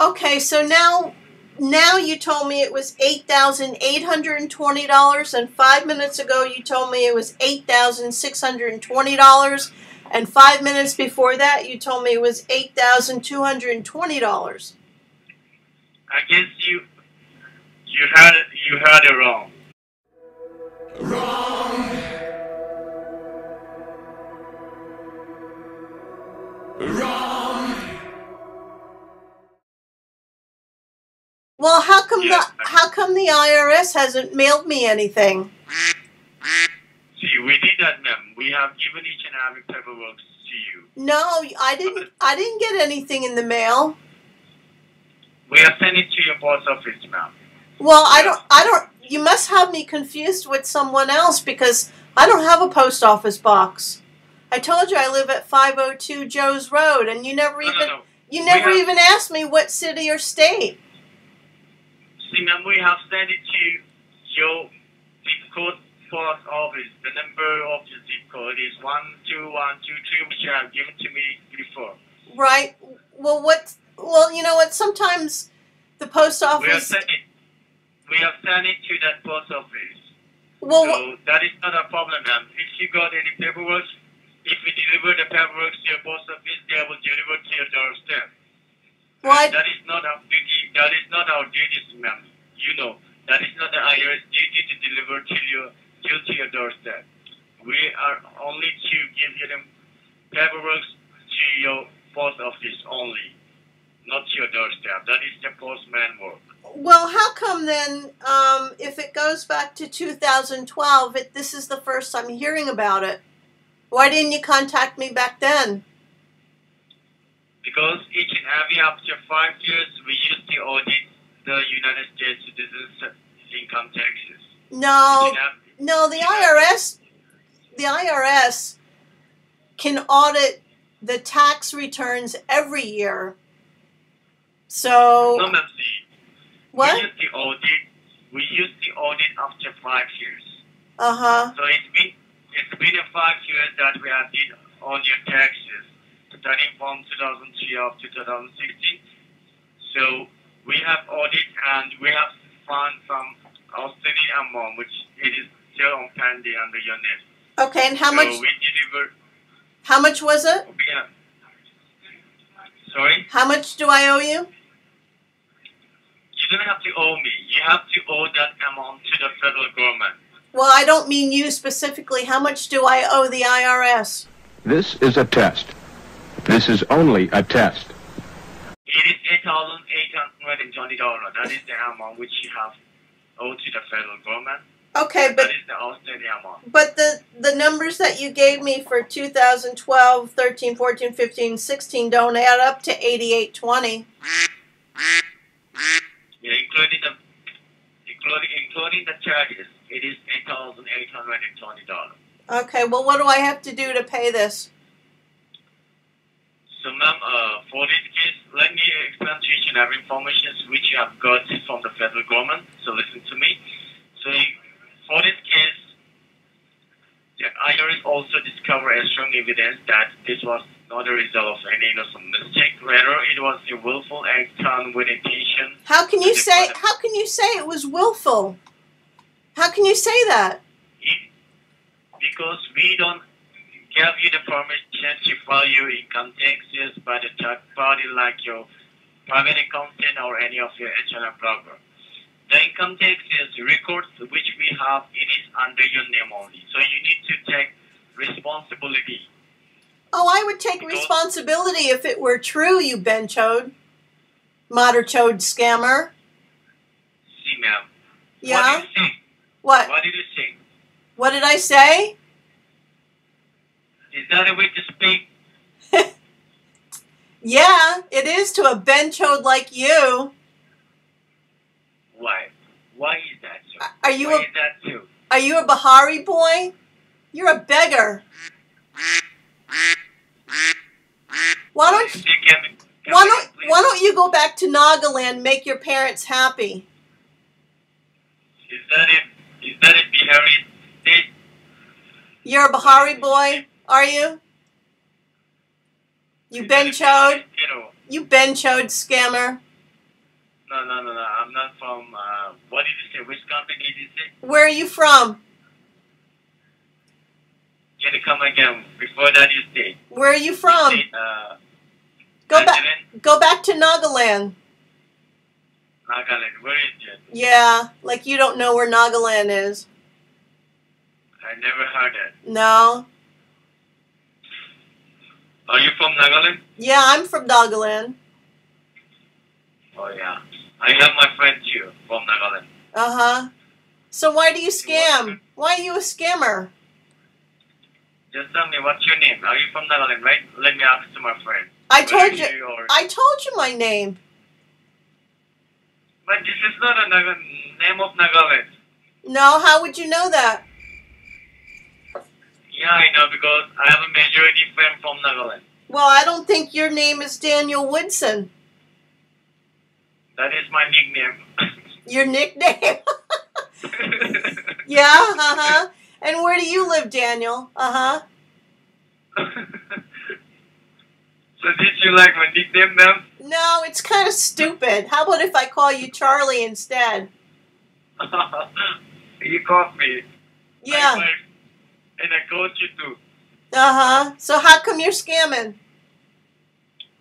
Okay, so now you told me it was $8,820, and 5 minutes ago you told me it was $8,620, and 5 minutes before that you told me it was $8,220. I guess you heard it wrong. Well, how come the IRS hasn't mailed me anything? See, we did that, ma'am. We have given each and every paperwork to you. No, I didn't get anything in the mail. We have sent it to your post office, ma'am. Well, I don't. You must have me confused with someone else because I don't have a post office box. I told you I live at 502 Joe's Road, and you never even asked me what city or state. See, ma'am, we have sent it to your zip code post office. The number of your zip code is 12123, which you have given to me before. Right. Well, you know what? Sometimes the post office. We have sent it to that post office. Well, so that is not a problem, ma'am. If you got any paperwork, if we deliver the paperwork to your post office, they will deliver to your doorstep. Well, that is not our duty. That is not our duty, ma'am. You know, that is not the IRS duty to deliver to your doorstep. We are only to give you them paperwork to your post office only, not to your doorstep. That is the postman work. Well, how come then, if it goes back to 2012, this is the first I'm hearing about it? Why didn't you contact me back then? Because each and every after 5 years, we used to audit the United States citizens' income taxes. No, the IRS can audit the tax returns every year. So no, ma'am, what? We used to audit after 5 years. Uh huh. So it's been a 5 years that we have did on your taxes. Starting from 2003 up to 2016. So we have audited and we have found some outstanding amount, which it is still on pending under your name. Okay, and how much was it? Yeah. Sorry? How much do I owe you? You don't have to owe me. You have to owe that amount to the federal government. Well, I don't mean you specifically. How much do I owe the IRS? This is a test. This is only a test. It is $8,820. That is the amount which you have owed to the federal government. Okay, but that is the outstanding amount. But the numbers that you gave me for 2012, 13, 14, 15, 16 don't add up to $8,820. Yeah, including the charges, it is $8,820. Okay, well, what do I have to do to pay this? So, ma'am, for this case, let me explain to you and every information which you have got from the federal government. So, listen to me. So, for this case, the IRS also discovered a strong evidence that this was not a result of any innocent mistake. Rather, it was a willful act done with intention. How can you say it was willful? How can you say that? Because we don't give you the permission to file your income taxes by the third party like your private accountant or any of your H&R broker. The income taxes records which we have, it is under your name only. So you need to take responsibility. Oh, I would take responsibility if it were true, you benchode, moderchode scammer. See, ma'am. Yeah? What did you say? What did you say? What did I say? Is that a way to speak? Yeah, it is to a benchode like you. Why? Why is that so? Are you Why a, is that too? Are you a Bihari boy? You're a beggar. Why don't you go back to Nagaland, make your parents happy? Is that a Bihari state? You're a Bihari boy, are you? You benchode? You benchode scammer. No. I'm not from, what did you say? Which company did you say? Where are you from? Can you come again? Before that you stayed. Where are you from? You stayed, go back to Nagaland. Nagaland, where is it? Yeah, like you don't know where Nagaland is. I never heard it. No. Are you from Nagaland? Yeah, I'm from Nagaland. Oh yeah. I have my friend too, from Nagaland. Uh-huh. So why do you scam? Why are you a scammer? Just tell me, what's your name? Are you from Nagaland, right? Let me ask to my friend. I told you my name. But this is not a name of Nagaland. No, how would you know that? Yeah, I know, because I have a majority friend from Nagaland. Well, I don't think your name is Daniel Woodson. That is my nickname. Your nickname? Yeah, uh-huh. And where do you live, Daniel? Uh-huh. So did you like my nickname, ma'am? No, it's kind of stupid. How about if I call you Charlie instead? You caught me. Yeah. And I caught you too. Uh-huh. So how come you're scamming?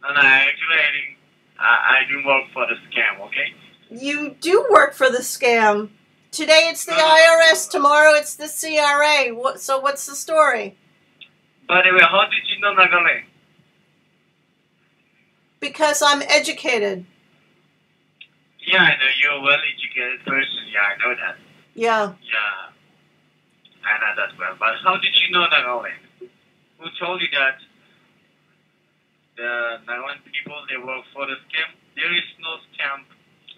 No, actually I do work for the scam, okay? You do work for the scam. Today it's the IRS, tomorrow it's the CRA. So what's the story? By the way, how did you know Nagaland? Because I'm educated. Yeah, I know. You're a well-educated person. Yeah, I know that. Yeah. Yeah, I know that well. But how did you know Nagaland? Who told you that? The Nagaland people, they work for the scam. There is no scam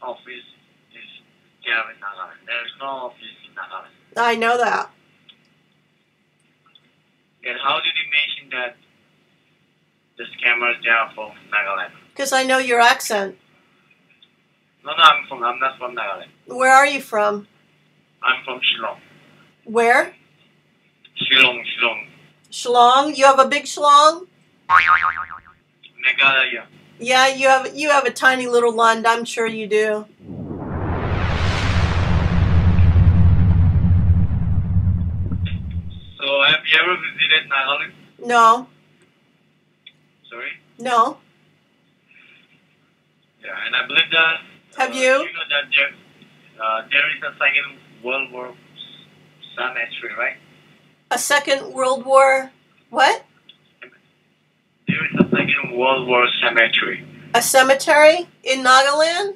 office in Nagaland. There is no office in Nagaland. I know that. Then how did you mention that the scammers, they are from Nagaland? Because I know your accent. No, I'm not from Nagaland. Where are you from? I'm from Shillong. Where? Shillong. Shillong? You have a big Shillong? Meghalaya. Yeah, you have a tiny little land, I'm sure you do. So have you ever visited Nagaland? No. Sorry? No. Yeah, and I believe that have you? You know that there is a Second World War cemetery, right? A Second World War what? There is a Second World War cemetery. A cemetery in Nagaland?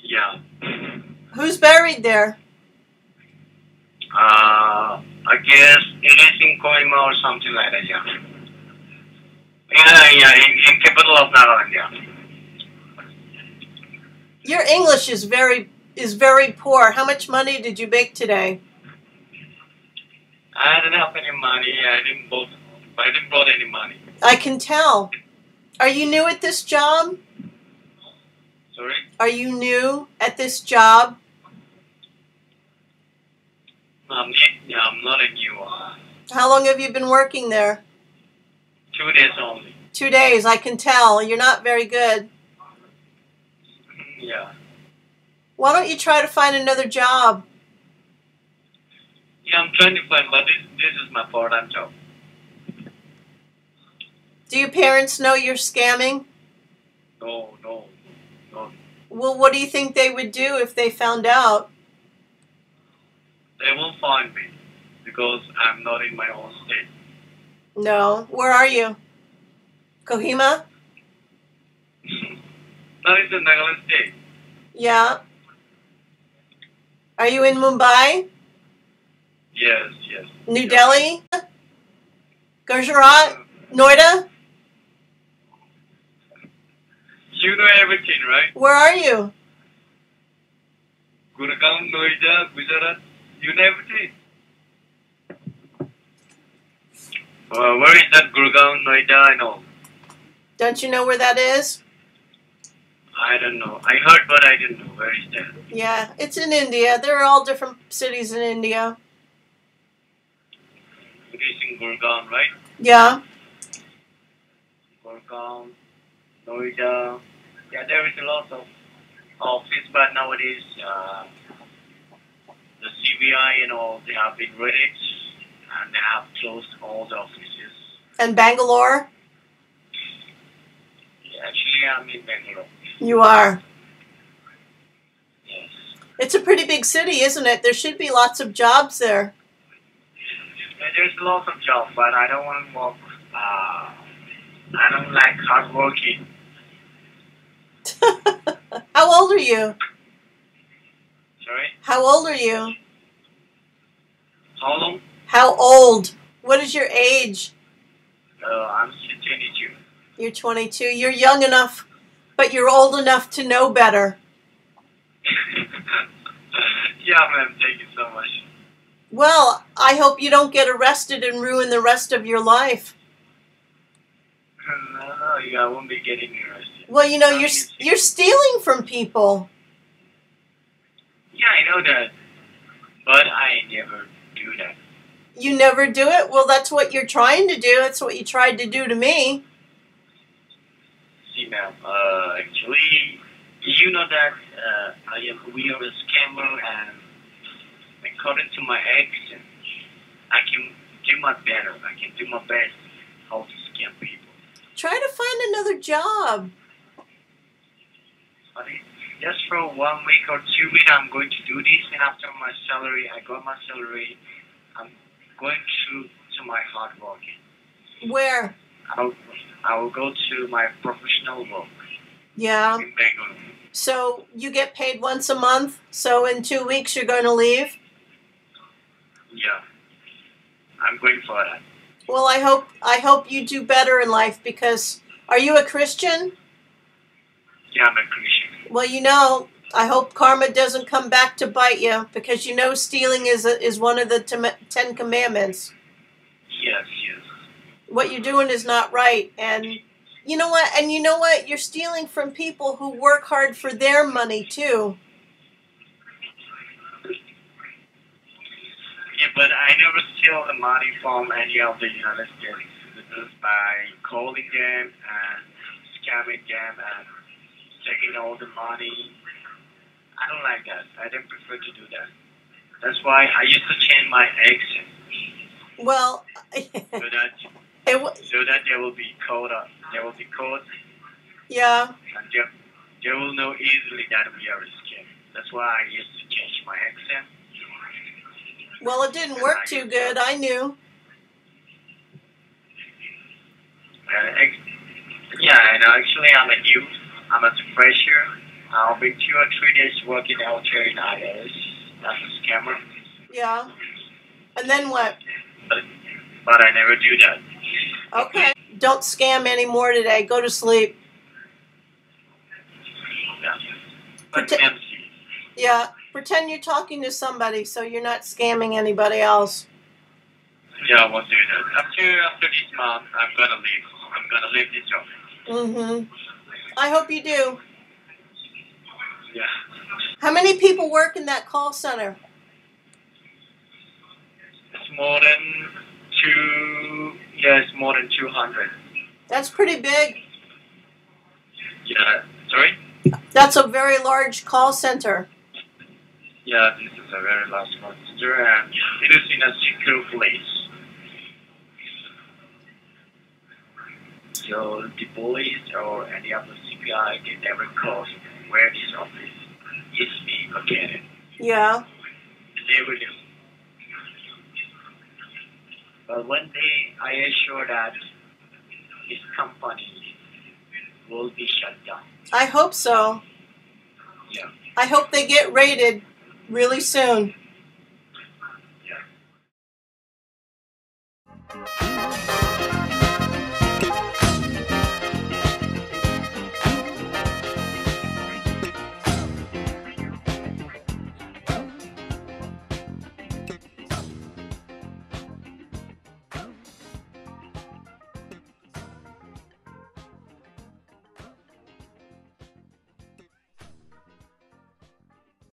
Yeah. Yeah. Who's buried there? I guess it is in Kohima or something like that, yeah. Yeah, in capital of Nagaland, yeah. Your English is very poor. How much money did you make today? I didn't have any money. I didn't brought any money. I can tell. Are you new at this job? Sorry? Are you new at this job? I'm not a new one. How long have you been working there? 2 days only. 2 days, I can tell. You're not very good. Yeah. Why don't you try to find another job? Yeah, I'm trying to find, but this is my part-time job. Do your parents know you're scamming? No. Well, what do you think they would do if they found out? They won't find me because I'm not in my own state. No. Where are you? Kohima? That is the Nagaland state. Yeah. Are you in Mumbai? Yes. New Delhi? Gujarat? Noida? You know everything, right? Where are you? Gurgaon, Noida, Gujarat, University. Where is that? Gurgaon, Noida, and all. Don't you know where that is? I don't know. I heard, but I didn't know. Where is that? Yeah, it's in India. There are all different cities in India. It is in Gurgaon, right? Yeah. Gurgaon, Noida. Yeah, there is a lot of office, but nowadays the CBI and all, they have been raided and they have closed all the offices. And Bangalore? Yeah, actually, I'm in Bangalore. You are? Yes. It's a pretty big city, isn't it? There should be lots of jobs there. Yeah, there's lots of jobs, but I don't want to work. I don't like hard working. How old are you? Sorry? How old are you? How long? How old? What is your age? I'm 22. You're 22. You're young enough, but you're old enough to know better. Yeah, ma'am. Thank you so much. Well, I hope you don't get arrested and ruin the rest of your life. No, I won't be getting arrested. Well, you know, you're stealing from people. Yeah, I know that, but I never do that. You never do it? Well, that's what you're trying to do. That's what you tried to do to me. See, ma'am, actually, you know that we are a scammer, and according to my accent, I can do my better. I can do my best how to scam people. Try to find another job. But just for 1 week or 2 weeks, I'm going to do this, and after my salary, I got my salary, I'm going to my hard work. Where? I will go to my professional work. Yeah. In Bangalore. So you get paid once a month, so in 2 weeks you're going to leave? Yeah. I'm going for that. Well, I hope you do better in life, because are you a Christian? Yeah, I'm a Christian. Well, you know, I hope karma doesn't come back to bite you, because you know stealing is one of the 10 commandments. Yes, yes. What you're doing is not right, and you know what? And you know what? You're stealing from people who work hard for their money too. Yeah, but I never steal the money from any of the United States citizens by calling them and scamming them and taking all the money. I don't like that. I don't prefer to do that. That's why I used to change my accent. Well, so that they will be caught up. They will be caught. Yeah. And they will know easily that we are a scam. That's why I used to change my accent. Well, it didn't work too good. I knew. Yeah, and actually, I'm a new. I'm a fresher. I'll be 2 or 3 days working out here in IRS as a scammer. Yeah. And then what? But I never do that. Okay. Don't scam anymore today. Go to sleep. Yeah. Pretend you're talking to somebody so you're not scamming anybody else. Yeah, I won't do that. After this month, I'm going to leave. I'm going to leave this job. Mm-hmm. I hope you do. Yeah. How many people work in that call center? It's more than 200. That's pretty big. Yeah, sorry? That's a very large call center. Yeah, this is a very large call center, and it is in a secure place. So the police or any other CPI can never cross where this office is being located. Yeah. They will do. But one day, I assure that this company will be shut down. I hope so. Yeah. I hope they get raided really soon. Yeah.